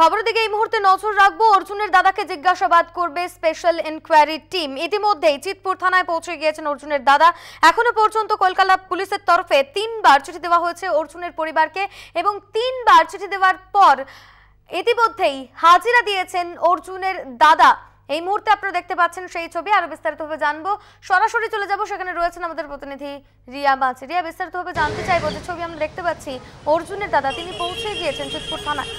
खबर दिखे এই মুহূর্তে নজর রাখবো। অর্জুনের দাদাকে জিজ্ঞাসাবাদ করবে স্পেশাল ইনকোয়ারি টিম। ইতিমধ্যেই চিতপুর থানায় পৌঁছে গিয়েছেন অর্জুনের দাদা। এখনো পর্যন্ত কলকাতা পুলিশের তরফে ৩বার চিঠি দেওয়া হয়েছে অর্জুনের পরিবারকে এবং ৩বার চিঠি দেওয়ার পর ইতিমধ্যেই হাজিরা দিয়েছেন অর্জুনের দাদা। এই মুহূর্তে আপনারা দেখতে পাচ্ছেন সেই ছবি। আরো বিস্তারিতভাবে জানবো, সরাসরি চলে যাব, সেখানে রয়েছেন আমাদের প্রতিনিধি রিয়া বাঁচে। রিয়া, বিস্তারিতভাবে জানতে চাইবো যে ছবি আমরা দেখতে পাচ্ছি অর্জুনের দাদা তিনি পৌঁছে গিয়েছেন চিতপুর থানায়।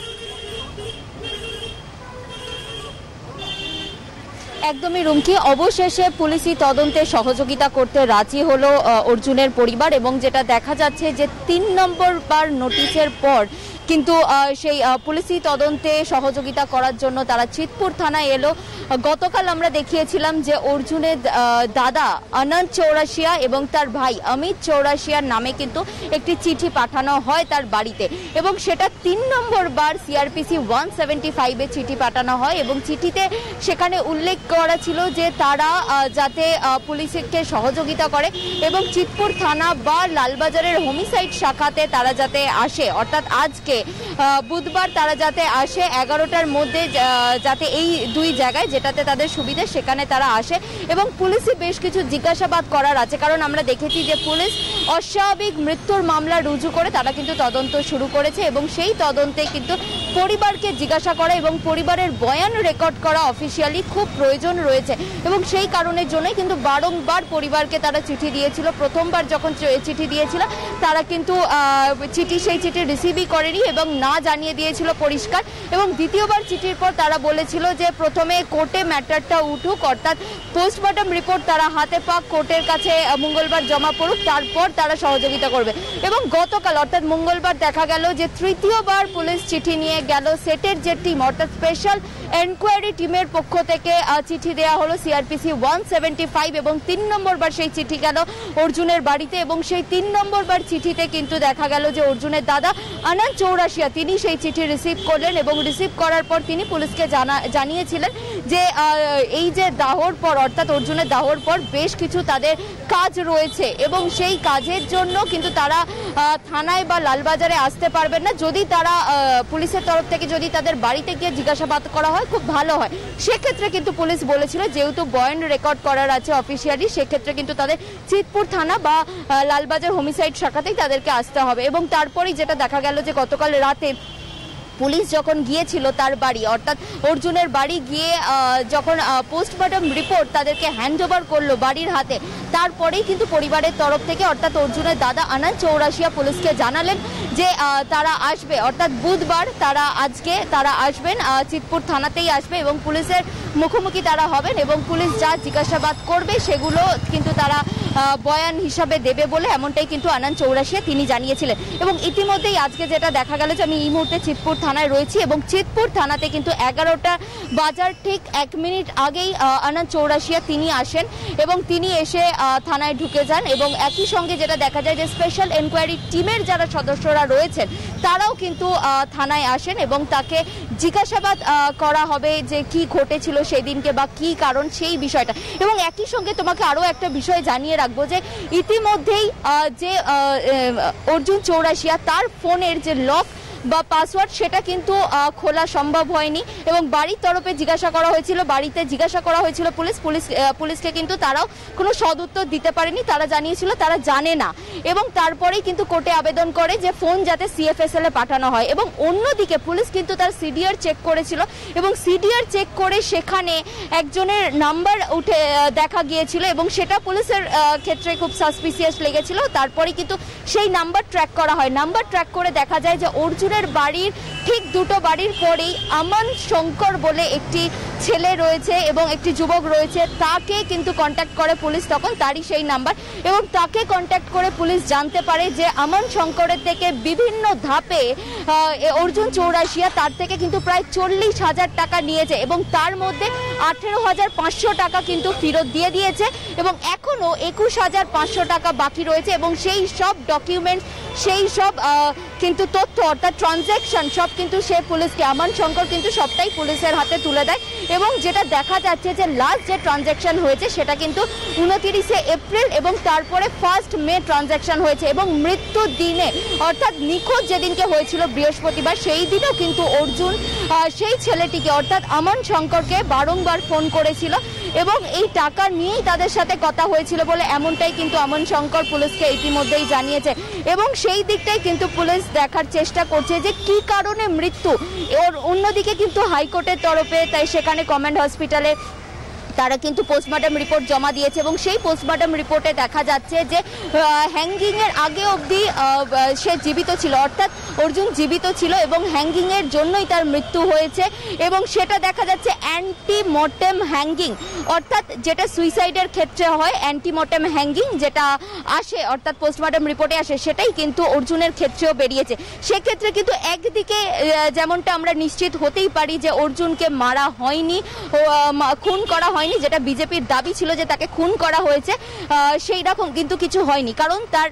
একদমই রুমকি, অবশেষে পুলিশি তদন্তে সহযোগিতা করতে রাজি হলো অর্জুনের পরিবার এবং যেটা দেখা যাচ্ছে যে ৩ নম্বর বার নোটিশের পর কিন্তু সেই পুলিশি তদন্তে সহযোগিতা করার জন্য তারা চিতপুর থানায় এলো। গতকাল আমরা দেখিয়েছিলাম যে অর্জুনের দাদা অনন্ত চৌরাশিয়া এবং তার ভাই অমিত চৌরাশিয়ার নামে কিন্তু একটি চিঠি পাঠানো হয় তার বাড়িতে এবং সেটা ৩ নম্বর বার সিআরপিসি 175-এ চিঠি পাঠানো হয় এবং চিঠিতে সেখানে উল্লেখ করা ছিল যে তারা যাতে পুলিশকে সহযোগিতা করে এবং চিতপুর থানা বা লালবাজারের হোমিসাইড শাখাতে তারা যাতে আসে, অর্থাৎ আজকে বুধবার তারা যাতে আসে 11টার মধ্যে, যাতে এই দুই জায়গায় যেটাতে তাদের সুবিধা সেখানে তারা আসে এবং পুলিশে বেশ কিছু জিজ্ঞাসাবাদ করার আছে। কারণ আমরা দেখেছি যে পুলিশ অস্বাভাবিক মৃত্যুর মামলা রুজু করে তারা কিন্তু তদন্ত শুরু করেছে এবং সেই তদন্তে কিন্তু পরিবারকে জিজ্ঞাসা করা এবং পরিবারের বয়ান রেকর্ড করা অফিসিয়ালি খুব প্রয়োজন রয়েছে এবং সেই কারণের জন্যই কিন্তু বারংবার পরিবারকে তারা চিঠি দিয়েছিল। প্রথমবার যখন চিঠি দিয়েছিল তারা কিন্তু সেই চিঠি রিসিভই করেনি এবং না জানিয়ে দিয়েছিল পরিষ্কার এবং দ্বিতীয়বার চিঠির পর তারা বলেছিল যে প্রথমে কোর্টে ম্যাটারটা উঠুক, অর্থাৎ পোস্টমর্টম রিপোর্ট তারা হাতে পাক, কোর্টের কাছে মঙ্গলবার জমা পড়ুক, তারপর তারা সহযোগিতা করবে। এবং গতকাল অর্থাৎ মঙ্গলবার দেখা গেল যে তৃতীয়বার পুলিশ চিঠি নিয়ে গেল। সেটের যে টিম অর্থাৎ স্পেশাল এনকোয়ারি টিমের পক্ষ থেকে চিঠি দেওয়া হলো সিআরপিসি 175 এবং ৩ নম্বর বার সেই চিঠি গেল অর্জুনের বাড়িতে এবং সেই ৩ নম্বর বার চিঠিতে কিন্তু দেখা গেল যে অর্জুনের দাদা অনন্ত চৌরাশিয়া তিনি সেই চিঠি রিসিভ করলেন এবং রিসিভ করার পর তিনি পুলিশকে জানিয়েছিলেন যে এই যে দাহর পর অর্থাৎ অর্জুনের দাহর পর বেশ কিছু তাদের কাজ রয়েছে এবং সেই কাজের জন্য কিন্তু তারা থানায় বা লালবাজারে আসতে পারবেন না, যদি তারা পুলিশের তরফ থেকে যদি তাদের বাড়িতে গিয়ে জিজ্ঞাসাবাদ করা হয় খুব ভালো হয়। সেক্ষেত্রে কিন্তু পুলিশ বলেছিল যেহেতু বয়ান রেকর্ড করার আছে অফিসিয়ালি, সেক্ষেত্রে কিন্তু তাদের চিতপুর থানা বা লালবাজার হোমিসাইড শাখাতেই তাদেরকে আসতে হবে। এবং তারপরেই যেটা দেখা গেল যে গতকাল রাতে পুলিশ যখন গিয়েছিল তার বাড়ি অর্থাৎ অর্জুনের বাড়ি গিয়ে যখন পোস্টমর্টম রিপোর্ট তাদেরকে হ্যান্ড ওভার করলো বাড়ির হাতে, তারপরেই কিন্তু পরিবারের তরফ থেকে অর্থাৎ অর্জুনের দাদা অনন্ত চৌরাশিয়া পুলিশকে জানালেন যে তারা আসবে, অর্থাৎ বুধবার তারা আজকে তারা আসবেন, চিতপুর থানাতেই আসবে এবং পুলিশের মুখোমুখি তারা হবেন এবং পুলিশ যা জিজ্ঞাসাবাদ করবে সেগুলো কিন্তু তারা বয়ান হিসাবে দেবে বলে এমনটাই কিন্তু অনন্ত চৌরাশিয়া তিনি জানিয়েছিলেন। এবং ইতিমধ্যেই আজকে যেটা দেখা গেল যে আমি এই মুহূর্তে চিতপুর থানায় রয়েছি এবং চিতপুর থানাতে কিন্তু 11টা বাজার ঠিক 1 মিনিট আগেই অনন্ত চৌরাশিয়া তিনি আসেন এবং তিনি এসে থানায় ঢুকে যান এবং একই সঙ্গে যেটা দেখা যায় যে স্পেশাল এনকোয়ারি টিমের যারা সদস্যরা রয়েছেন তারাও কিন্তু থানায় আসেন এবং তাকে জিজ্ঞাসাবাদ করা হবে যে কি ঘটেছিল সেই দিনকে বা কি কারণ সেই বিষয়টা। এবং একই সঙ্গে তোমাকে আরও একটা বিষয় জানিয়ে রাখবো যে ইতিমধ্যেই যে অর্জুন চৌরাশিয়া তার ফোনের যে লক বা পাসওয়ার্ড সেটা কিন্তু খোলা সম্ভব হয়নি এবং বাড়ির তরফে জিজ্ঞাসা করা হয়েছিল, বাড়িতে জিজ্ঞাসা করা হয়েছিল পুলিশকে কিন্তু তারাও কোনো সদুত্তর দিতে পারেনি, তারা জানিয়েছিল তারা জানে না এবং তারপরেই কিন্তু কোর্টে আবেদন করে যে ফোন যাতে সিএফএসএলে পাঠানো হয়। এবং অন্যদিকে পুলিশ কিন্তু তার সিডিআর চেক করেছিল এবং সিডিআর চেক করে সেখানে একজনের নাম্বার উঠে দেখা গিয়েছিল এবং সেটা পুলিশের ক্ষেত্রে খুব সাসপিসিয়াস লেগেছিল, তারপরে কিন্তু সেই নাম্বার ট্র্যাক করা হয়। নাম্বার ট্র্যাক করে দেখা যায় যে অর্জুনের বাড়ির ঠিক 2টো বাড়ির পরেই আমান শঙ্কর বলে একটি ছেলে রয়েছে এবং একটি যুবক রয়েছে, তাকে কিন্তু কন্ট্যাক্ট করে পুলিশ তখন, তারই সেই নাম্বার এবং তাকে কন্ট্যাক্ট করে পুলিশ জানতে পারে যে আমান শঙ্করের থেকে বিভিন্ন ধাপে অর্জুন চৌরাশিয়া তার থেকে কিন্তু প্রায় 40,000 টাকা নিয়েছে এবং তার মধ্যে 18,500 টাকা কিন্তু ফেরত দিয়ে দিয়েছে এবং এখনও 21,500 টাকা বাকি রয়েছে এবং সেই সব ডকুমেন্ট সেই সব কিন্তু তথ্য অর্থাৎ ট্রানজ্যাকশন সব কিন্তু সে পুলিশকে আমান শঙ্কর কিন্তু সবটাই পুলিশের হাতে তুলে দেয় এবং যেটা দেখা যাচ্ছে যে লাস্ট যে ট্রানজ্যাকশন হয়েছে সেটা কিন্তু 29শে এপ্রিল এবং তারপরে 1 মে ট্রানজ্যাকশন হয়েছে এবং মৃত্যু দিনে অর্থাৎ নিখোঁজ যেদিনকে হয়েছিল বৃহস্পতিবার সেই দিনও কিন্তু অর্জুন সেই ছেলেটিকে অর্থাৎ আমান শঙ্করকে বারংবার ফোন করেছিল এবং এই টাকা নিয়েই তাদের সাথে কথা হয়েছিল বলে এমনটাই কিন্তু আমান শঙ্কর পুলিশকে ইতিমধ্যেই জানিয়েছে এবং সেই দিকটাই কিন্তু পুলিশ দেখার চেষ্টা করছে যে কি কারণে মৃত্যু। ওর অন্যদিকে কিন্তু হাইকোর্টের তরফে তাই সেখানে কমেন্ট হসপিটালে তারা কিন্তু পোস্টমর্টম রিপোর্ট জমা দিয়েছে এবং সেই পোস্টমর্টম রিপোর্টে দেখা যাচ্ছে যে হ্যাঙ্গিংয়ের আগে অবধি সে জীবিত ছিল অর্থাৎ অর্জুন জীবিত ছিল এবং হ্যাঙ্গিংয়ের জন্যই তার মৃত্যু হয়েছে এবং সেটা দেখা যাচ্ছে অ্যান্টিমর্টেম হ্যাঙ্গিং অর্থাৎ যেটা সুইসাইডের ক্ষেত্রে হয় অ্যান্টিমর্টেম হ্যাঙ্গিং যেটা আসে অর্থাৎ পোস্টমর্টম রিপোর্টে আসে সেটাই কিন্তু অর্জুনের ক্ষেত্রেও বেরিয়েছে। সেক্ষেত্রে কিন্তু একদিকে যেমনটা আমরা নিশ্চিত হতেই পারি যে অর্জুনকে মারা হয়নি খুন করা হয়নি যেটা বিজেপির দাবি ছিল যে তাকে খুন করা হয়েছে সেই রকম কিন্তু কিছু হয়নি কারণ তার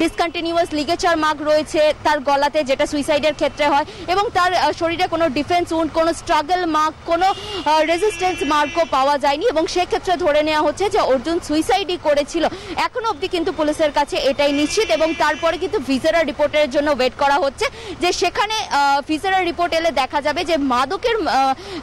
ডিসকন্টিনিউয়াস লিগেচার মার্ক রয়েছে তার গলাতে যেটা সুইসাইডের ক্ষেত্রে হয় এবং তার শরীরে কোনো ডিফেন্স উন্ড কোনো স্ট্রাগল মার্ক কোনো রেজিস্ট্যান্স মার্কও পাওয়া যায়নি এবং সেক্ষেত্রে ধরে নেওয়া হচ্ছে যে অর্জুন সুইসাইডই করেছিল। এখনো অবধি কিন্তু পুলিশের কাছে এটাই নিশ্চিত এবং তারপরে কিন্তু ভিসেরা রিপোর্টের জন্য ওয়েট করা হচ্ছে যে সেখানে ভিসেরা রিপোর্ট এলে দেখা যাবে যে মাদকের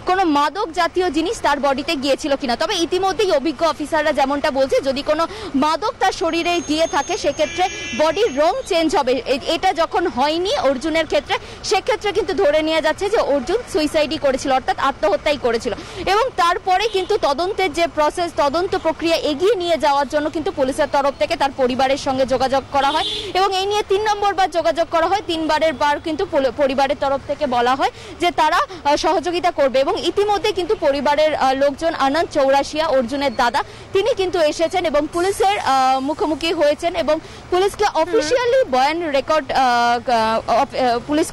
কোনো মাদক জাতীয় জিনিস তার বডিতে গিয়েছিল কিনা। তবে ইতিমধ্যেই অভিজ্ঞ অফিসাররা যেমনটা বলছে যদি কোনো মাদক তার শরীরে গিয়ে থাকে সেক্ষেত্রে বডির রং চেঞ্জ হবে এটা যখন হয়নি অর্জুনের ক্ষেত্রে সেক্ষেত্রে কিন্তু ধরে নেওয়া যাচ্ছে যে অর্জুন সুইসাইডই করেছিল অর্থাৎ আত্মহত্যাই করেছিল এবং তারপরে কিন্তু তদন্তের যে প্রসেস তদন্ত প্রক্রিয়া এগিয়ে নিয়ে যাওয়ার জন্য কিন্তু পুলিশের তরফ থেকে তার পরিবারের সঙ্গে যোগাযোগ করা হয় এবং এই নিয়ে 3 নম্বরবার যোগাযোগ করা হয়। 3বারের বার কিন্তু পরিবারের তরফ থেকে বলা হয় যে তারা সহযোগিতা করবে এবং ইতিমধ্যে কিন্তু পরিবারের লোকজন আনন্দ চৌরাশিয়া অর্জুনের দাদা তিনি কিন্তু এসেছেন এবং পুলিশের মুখোমুখি হয়েছেন এবং পুলিশকে অফিসিয়ালি পুলিশ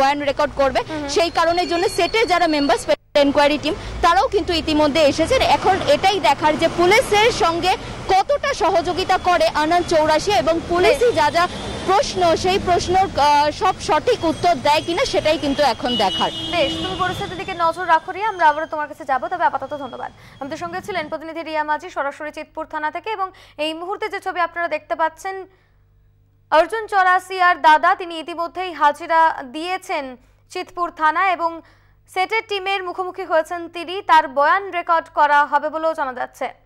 বয়ান রেকর্ড করবে সেই কারণের জন্য সেটের যারা মেম্বার এনকোয়ারি টিম তারাও কিন্তু ইতিমধ্যে এসেছেন। এখন এটাই দেখার যে পুলিশের সঙ্গে কতটা সহযোগিতা করে আনন্দ চৌরাশিয়া এবং পুলিশই যা যা প্রশ্ন সেই প্রশ্নের সব সঠিক উত্তর দেয় কিনা সেটাই কিন্তু এখন দেখার। বেশ, তুমি পরিস্থিতির দিকে নজর রাখো রিয়া, আমরা আবারও তোমার কাছে যাবো, তবে আপাতত ধন্যবাদ। আমাদের সঙ্গে ছিলেন প্রতিনিধি রিয়া মাঝি সরাসরি চিতপুর থানা থেকে এবং এই মুহূর্তে যে ছবি আপনারা দেখতে পাচ্ছেন অর্জুন চৌরাশিয়ার দাদা তিনি ইতিমধ্যেই হাজিরা দিয়েছেন চিতপুর থানা এবং সেটের টিমের মুখোমুখি হয়েছেন তিনি, তার বয়ান রেকর্ড করা হবে বলেও জানা যাচ্ছে।